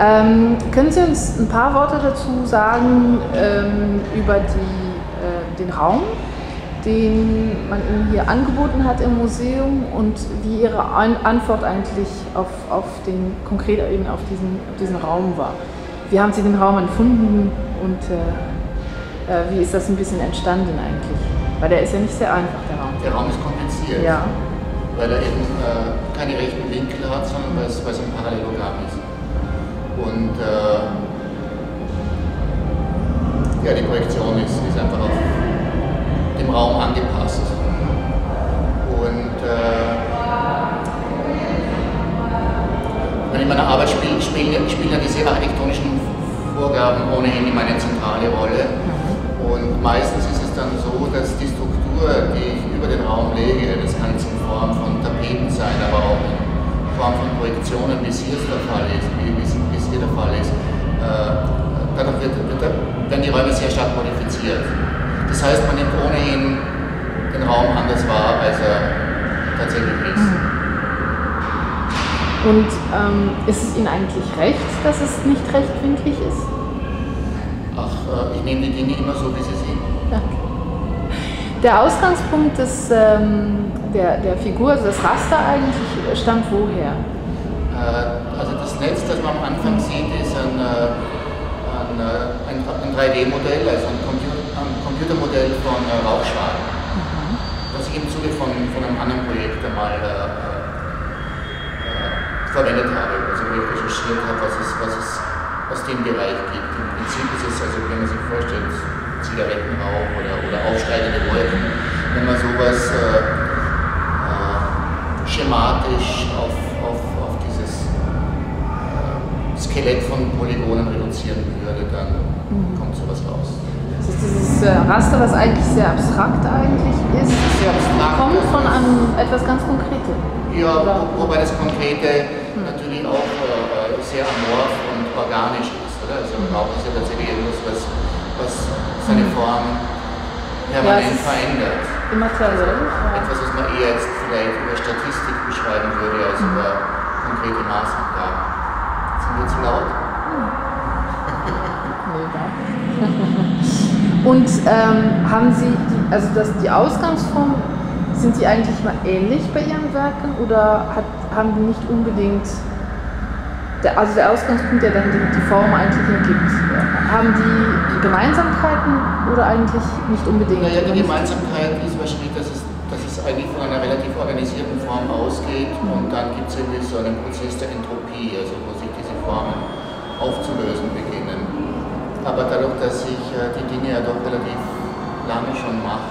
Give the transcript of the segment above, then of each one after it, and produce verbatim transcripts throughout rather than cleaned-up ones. Ähm, können Sie uns ein paar Worte dazu sagen ähm, über die, äh, den Raum, den man Ihnen hier angeboten hat im Museum, und wie Ihre An Antwort eigentlich auf, auf den, konkret eben auf diesen, auf diesen Raum war? Wie haben Sie den Raum empfunden und äh, äh, wie ist das ein bisschen entstanden eigentlich? Weil der ist ja nicht sehr einfach, der Raum. Der Raum ist kompliziert, ja. Weil er eben äh, keine rechten Winkel hat, sondern weil es ein Parallelogramm ist. Und äh, ja, die Projektion ist, ist einfach auf dem Raum angepasst. Und äh, wenn ich meine Arbeit spiele, spielen spiel ja diese architektonischen Vorgaben ohnehin immer eine zentrale Rolle. Und meistens ist es dann so, dass die Struktur, die ich über den Raum lege, das kann jetzt in Form von Tapeten sein, aber auch in Form von Projektionen, wie es hier der Fall ist, wie, wie, wie es hier der Fall ist, äh, dadurch wird, wird, werden die Räume sehr stark modifiziert. Das heißt, man nimmt ohnehin den Raum anders wahr, als er tatsächlich ist. Und ähm, ist es Ihnen eigentlich recht, dass es nicht rechtwinklig ist? Ach, äh, ich nehme die Dinge immer so, wie sie sind. Danke. Der Ausgangspunkt des, ähm, der, der Figur, also das Raster eigentlich, stammt woher? Äh, also das Netz, das man am Anfang sieht, ist ein, ein, ein, ein drei D-Modell, also ein, Computer, ein Computermodell von äh, Rauschwald, mhm. das ich im Zuge von, von einem anderen Projekt einmal äh, äh, verwendet habe, also wo ich recherchiert habe, was es, was es aus dem Bereich gibt. Im Prinzip ist es, also wenn man sich vorstellt, Zigarettenrauch oder, oder aufsteigende Wolken, wenn man sowas äh, äh, schematisch auf, auf, auf dieses äh, Skelett von Polygonen reduzieren würde, dann mhm. kommt sowas raus. Das ist dieses äh, Raster, was eigentlich sehr abstrakt eigentlich ist, sehr abstrakt, kommt von einem etwas ganz Konkretem. Ja, wo, wobei das Konkrete mhm. natürlich auch äh, sehr amorph und organisch ist, oder? Also Rauch ist ja tatsächlich etwas, was was seine Form permanent ja, verändert. Also etwas, was man eher jetzt vielleicht über Statistik beschreiben würde, als mhm. über konkrete Maßnahmen. Sind wir zu laut? Mhm. Mega. Und ähm, haben Sie, die, also das, die Ausgangsform, sind die eigentlich mal ähnlich bei Ihren Werken oder hat, haben die nicht unbedingt, der, also der Ausgangspunkt, der dann die, die Form eigentlich ergibt? Haben die Gemeinsamkeiten oder eigentlich nicht unbedingt? Naja, die Gemeinsamkeit ist wahrscheinlich, dass es, dass es eigentlich von einer relativ organisierten Form ausgeht und dann gibt es irgendwie so einen Prozess der Entropie, also wo sich diese Formen aufzulösen beginnen. Aber dadurch, dass ich äh, die Dinge ja doch relativ lange schon mache,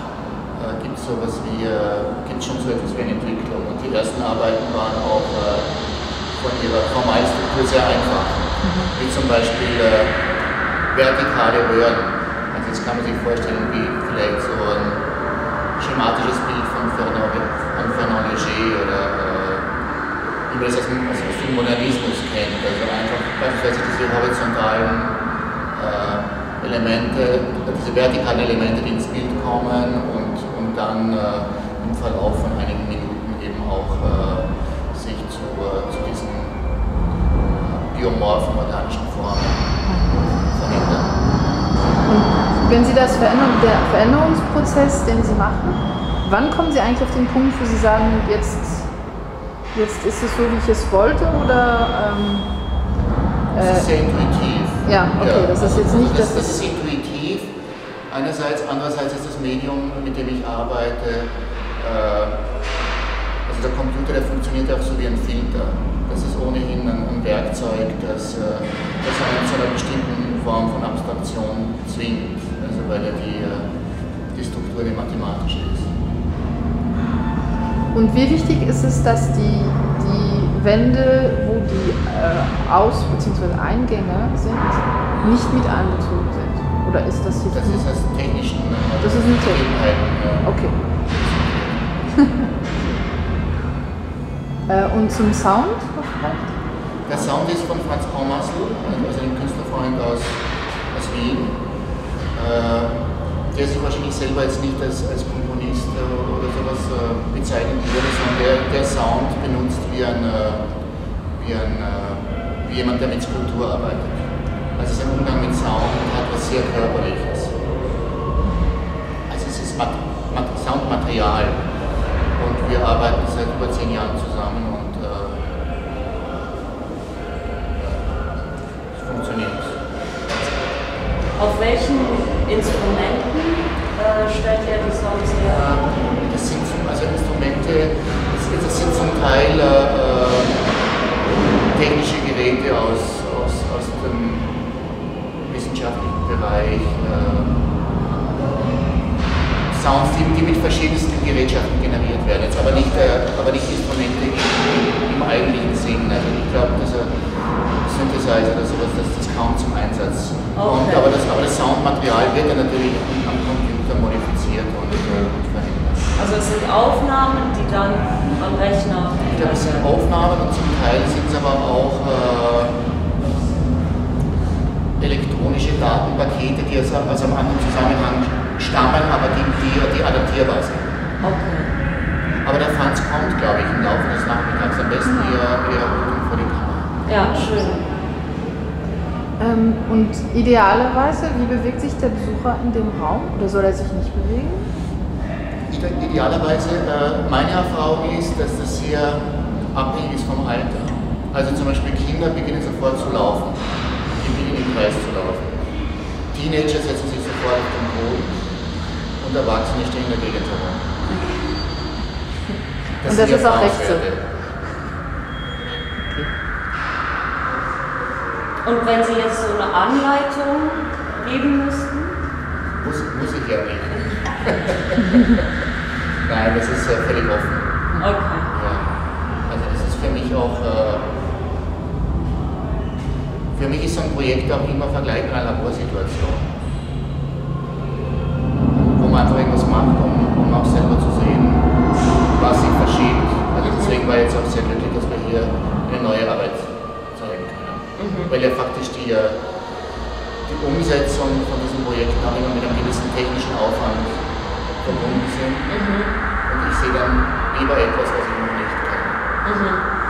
äh, gibt es sowas wie, äh, gibt schon so etwas wie eine Entwicklung. Und die ersten Arbeiten waren auch äh, von ihrer formalen Struktur sehr einfach, mhm. wie zum Beispiel äh, vertikale Röhren. Also jetzt kann man sich vorstellen, wie vielleicht so ein schematisches Bild von Fernand Leger oder äh, wie man das aus dem, aus dem Modernismus kennt. Also einfach beispielsweise diese horizontalen äh, Elemente, diese vertikalen Elemente, die ins Bild kommen und, und dann äh, im Verlauf von einigen Minuten eben auch äh, sich zu, äh, zu diesen biomorphen organischen Formen. Und wenn Sie das verändern, der Veränderungsprozess, den Sie machen, wann kommen Sie eigentlich auf den Punkt, wo Sie sagen, jetzt, jetzt ist es so, wie ich es wollte? Oder, ähm, das äh, ist sehr intuitiv. Ja, okay, ja. Das ist jetzt nicht das. Das, das ist intuitiv, einerseits, andererseits ist das Medium, mit dem ich arbeite, äh, also der Computer, der funktioniert auch so wie ein Filter. Das ist ohnehin ein Werkzeug, das, das einen zu einer bestimmten Form von Abstraktion zwingt, also weil ja die, die Struktur die mathematische ist. Und wie wichtig ist es, dass die, die Wände, wo die äh, Aus- bzw. Eingänge sind, nicht mit einbezogen sind? Oder ist das jetzt? Das ist als technischen äh, das ist ein Technik. Okay. Und zum Sound? Der Sound ist von Franz Kaumasl, also einem Künstlerfreund aus, aus Wien, äh, der sich wahrscheinlich selber jetzt nicht als, als Komponist äh, oder sowas äh, bezeichnen würde, sondern der, der Sound benutzt wie ein, äh, wie ein, äh, wie wie jemand, der mit Skulptur arbeitet. Also sein Umgang mit Sound hat was sehr Körperliches. Also es ist Mat Mat Soundmaterial und wir arbeiten seit über zehn Jahren zusammen und äh, es funktioniert. Auf welchen Instrumenten äh, stellt ihr die Songs her? Ja, das sind also Instrumente, das, das sind zum Teil äh, technische Geräte aus, aus, aus dem wissenschaftlichen Bereich, äh, Sounds, die, die mit verschiedensten Gerätschaften generiert werden, jetzt aber nicht, äh, aber nicht Instrumente im, im eigentlichen Sinn. Also ich glaube, dass er, Synthesizer oder sowas, dass das kaum zum Einsatz kommt, okay. aber, das, aber das Soundmaterial wird ja natürlich am Computer modifiziert und äh, verändert. Also es sind Aufnahmen, die dann am Rechner verändert werden? Ich glaube, es sind Aufnahmen und zum Teil sind es aber auch äh, elektronische Datenpakete, die aus, aus einem anderen Zusammenhang stammen, aber die, die, die adaptierbar sind. Okay. Aber der Franz kommt, glaube ich, im Laufe des Nachmittags am besten hier vor die Kamera. Ja, schön. Ähm, und idealerweise, wie bewegt sich der Besucher in dem Raum? Oder soll er sich nicht bewegen? Idealerweise, äh, meine Erfahrung ist, dass das hier abhängig ist vom Alter. Also zum Beispiel Kinder beginnen sofort zu laufen. Die beginnen im Kreis zu laufen. Teenager setzen sich sofort auf den Boden und Erwachsene stehen dagegen zu laufen. Und das ist auch recht so. Und wenn Sie jetzt so eine Anleitung geben müssten? Muss, muss ich ja nicht. Nein, das ist ja völlig offen. Okay. Ja. Also das ist für mich auch, äh, für mich ist so ein Projekt auch immer vergleich mit einer Laborsituation. Wo man einfach irgendwas macht, um, um auch selber zu sehen, was sich verschiebt. Also deswegen war ich jetzt auch sehr glücklich, dass wir hier eine neue Arbeit zeigen können. Weil ja faktisch die, die Umsetzung von diesen Projekten auch immer mit einem gewissen technischen Aufwand verbunden sind. Mhm. Und ich sehe dann lieber etwas, was ich noch nicht kann. Mhm.